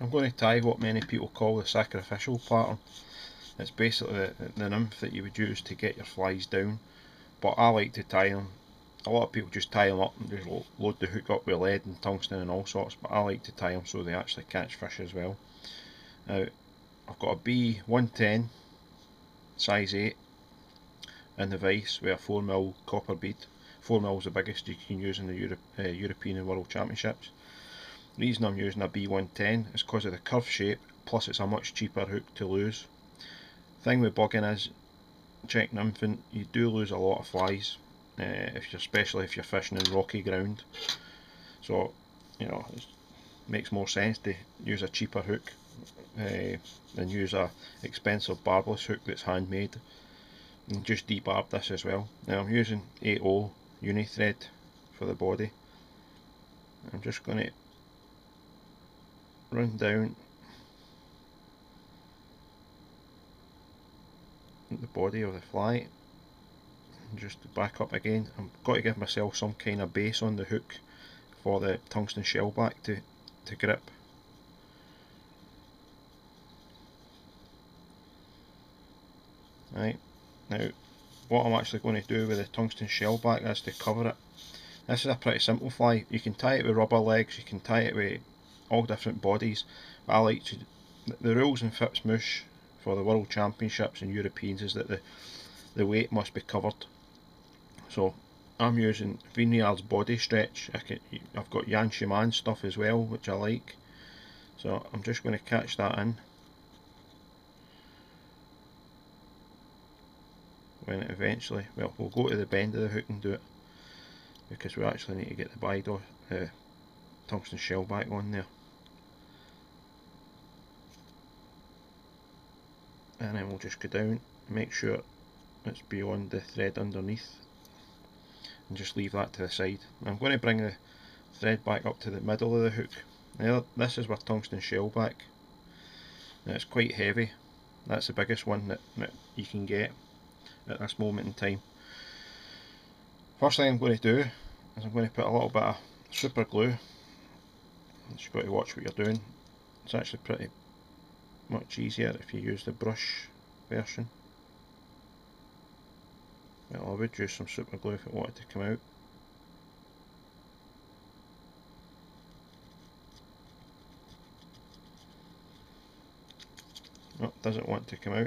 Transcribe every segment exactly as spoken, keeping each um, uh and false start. I'm going to tag what many people call the sacrificial pattern. It's basically the, the nymph that you would use to get your flies down, but I like to tie them. A lot of people just tie them up and just load the hook up with lead and tungsten and all sorts, but I like to tie them so they actually catch fish as well. Now, I've got a B one ten, size eight, in the vice with a four mil copper bead. four mil is the biggest you can use in the Euro uh, European and World Championships. The reason I'm using a B one ten is because of the curve shape, plus it's a much cheaper hook to lose. Thing with bugging is, check nymphing, you do lose a lot of flies, uh, if you're, especially if you're fishing in rocky ground. So, you know, it makes more sense to use a cheaper hook uh, than use a expensive barbless hook that's handmade. And just debarb this as well. Now I'm using eight oh uni thread for the body. I'm just going to run down the body of the fly, just back up again. I've got to give myself some kind of base on the hook for the tungsten shellback to, to grip. Right, now what I'm actually going to do with the tungsten shellback is to cover it. This is a pretty simple fly. You can tie it with rubber legs, you can tie it with all different bodies. I like to, the rules in FIPS-Mouche for the World Championships and Europeans is that the, the weight must be covered. So I'm using Veniard's body stretch. I can, I've got Jan Shiman stuff as well, which I like. So I'm just going to catch that in when it eventually, well, we'll go to the bend of the hook and do it, because we actually need to get the bido, uh, tungsten shell back on there. And then we'll just go down, make sure it's beyond the thread underneath, and just leave that to the side. I'm going to bring the thread back up to the middle of the hook. Now this is my tungsten shellback. Now it's quite heavy. That's the biggest one that, that you can get at this moment in time. First thing I'm going to do is I'm going to put a little bit of super glue. You've got to watch what you're doing. It's actually pretty much easier if you use the brush version. Well, I would use some super glue if it wanted to come out. Oh, it doesn't want to come out.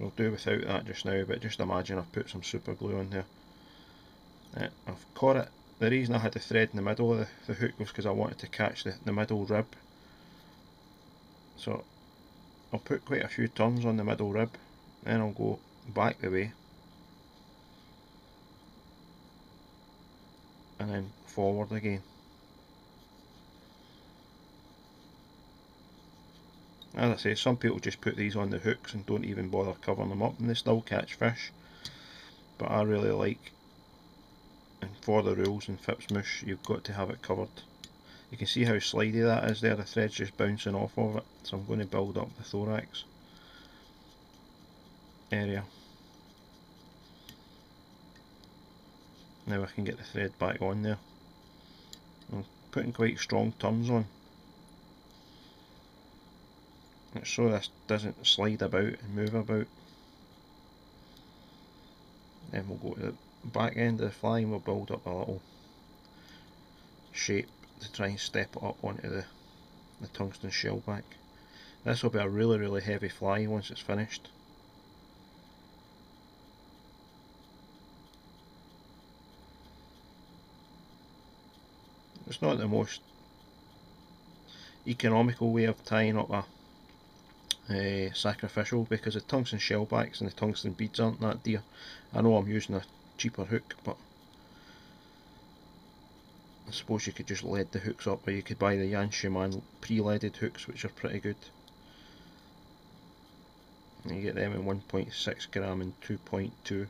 We'll do without that just now, but just imagine I've put some super glue on there. Uh, I've caught it. The reason I had the thread in the middle of the, the hook was because I wanted to catch the, the middle rib. So I'll put quite a few turns on the middle rib, then I'll go back the way and then forward again. As I say, some people just put these on the hooks and don't even bother covering them up, and they still catch fish, but I really like, and for the rules in FIPS-Mouche, you've got to have it covered. You can see how slidey that is there, the thread's just bouncing off of it, so I'm going to build up the thorax area. Now I can get the thread back on there. I'm putting quite strong turns on, so this doesn't slide about and move about. Then we'll go to the back end of the fly and we'll build up a little shape to try and step it up onto the, the tungsten shellback. This will be a really really heavy fly once it's finished. It's not the most economical way of tying up a Uh, sacrificial, because the tungsten shellbacks and the tungsten beads aren't that dear. I know I'm using a cheaper hook, but I suppose you could just lead the hooks up, or you could buy the Jan Shiman pre-leaded hooks, which are pretty good. And you get them in one point six gram and two point two.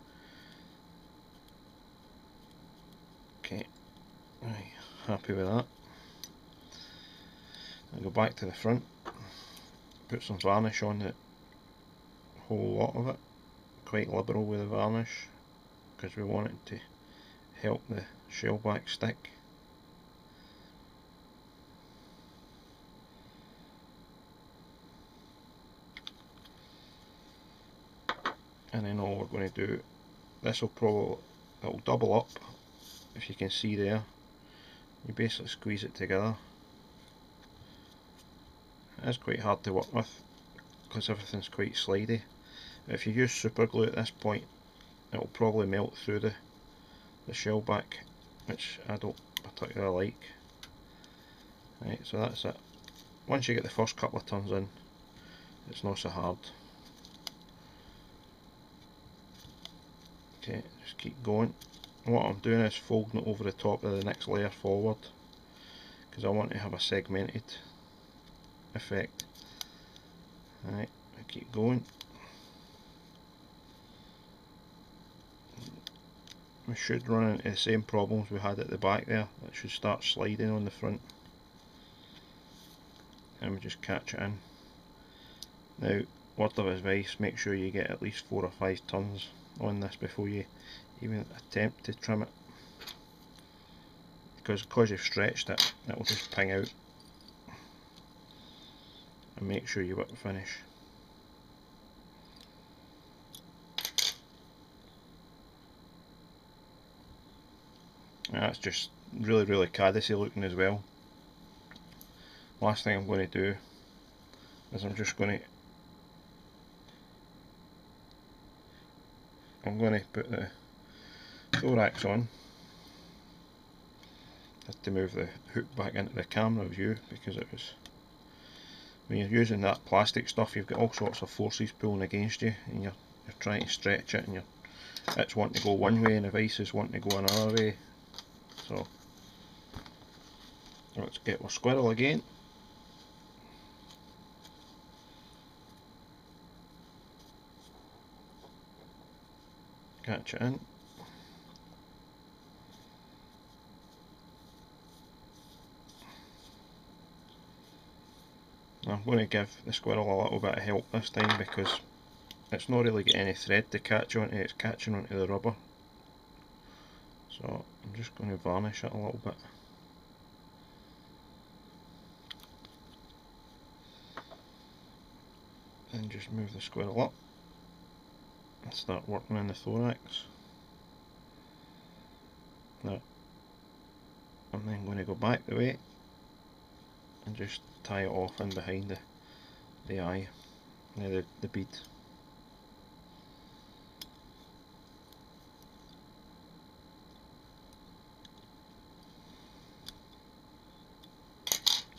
Okay, right, happy with that. I'll go back to the front. Put some varnish on the whole lot of it. Quite liberal with the varnish, because we want it to help the shellback stick. And then all we're going to do, this will probably, it'll double up, if you can see there. You basically squeeze it together. It's quite hard to work with, because everything's quite slidey. If you use super glue at this point, it'll probably melt through the, the shell back, which I don't particularly like. Right, so that's it. Once you get the first couple of turns in, it's not so hard. Okay, just keep going. What I'm doing is folding it over the top of the next layer forward, because I want to have a segmented effect. Alright, I keep going. We should run into the same problems we had at the back there. It should start sliding on the front. And we just catch it in. Now, word of advice, make sure you get at least four or five turns on this before you even attempt to trim it. Because because you've stretched it, it will just ping out. And make sure you whip finish. That's just really, really caddisy looking as well. Last thing I'm going to do is I'm just going to I'm going to put the thorax on. I had to move the hook back into the camera view because it was, when you're using that plastic stuff, you've got all sorts of forces pulling against you, and you're, you're trying to stretch it, and you're, it's wanting to go one way and the vice is wanting to go another way. So let's get our squirrel again. Catch it in. I'm going to give the squirrel a little bit of help this time, because it's not really getting any thread to catch onto, it's catching onto the rubber. So I'm just going to varnish it a little bit. And just move the squirrel up and start working on the thorax. Now, I'm then going to go back the way and just tie it off in behind the, the eye, now the, the bead.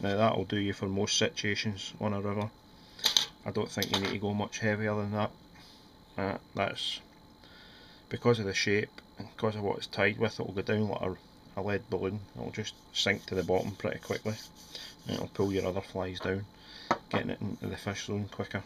Now that'll do you for most situations on a river. I don't think you need to go much heavier than that. Uh, that's because of the shape and because of what it's tied with, it'll go down like a, a lead balloon. It'll just sink to the bottom pretty quickly, and it'll pull your other flies down, getting it into the fish zone quicker.